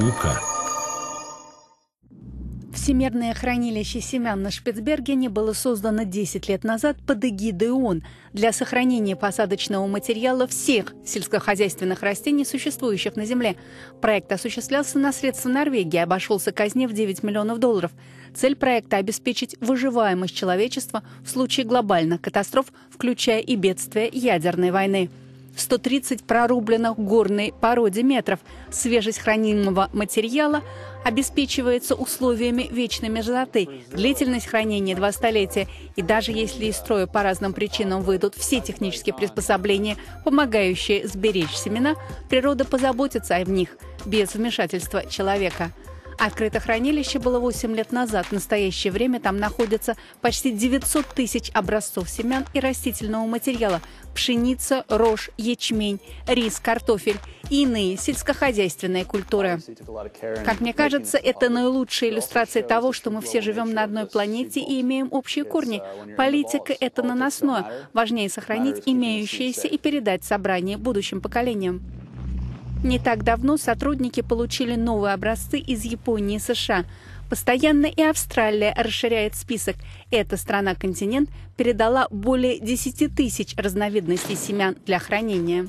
Наука. Всемирное хранилище семян на Шпицбергене было создано 10 лет назад под эгидой ООН для сохранения посадочного материала всех сельскохозяйственных растений, существующих на Земле. Проект осуществлялся на средства Норвегии, обошелся казне в $9 миллионов. Цель проекта – обеспечить выживаемость человечества в случае глобальных катастроф, включая и бедствия ядерной войны. 130 прорубленных горной породе метров. Свежесть хранимого материала обеспечивается условиями вечной мерзлоты, длительность хранения 2 столетия. И даже если из строя по разным причинам выйдут все технические приспособления, помогающие сберечь семена, природа позаботится о них без вмешательства человека. Открыто хранилище было 8 лет назад. В настоящее время там находится почти 900 тысяч образцов семян и растительного материала. Пшеница, рожь, ячмень, рис, картофель и иные сельскохозяйственные культуры. Как мне кажется, это наилучшая иллюстрация того, что мы все живем на одной планете и имеем общие корни. Политика – это наносное. Важнее сохранить имеющиеся и передать собрание будущим поколениям. Не так давно сотрудники получили новые образцы из Японии и США. Постоянно и Австралия расширяет список. Эта страна-континент передала более 10 тысяч разновидностей семян для хранения.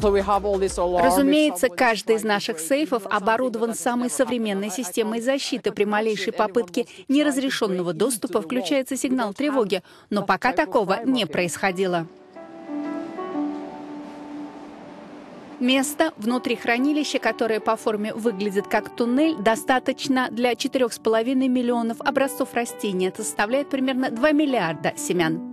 Разумеется, каждый из наших сейфов оборудован самой современной системой защиты. При малейшей попытке неразрешенного доступа включается сигнал тревоги, но пока такого не происходило. Место внутри хранилища, которое по форме выглядит как туннель, достаточно для 4,5 миллионов образцов растений. Это составляет примерно 2 миллиарда семян.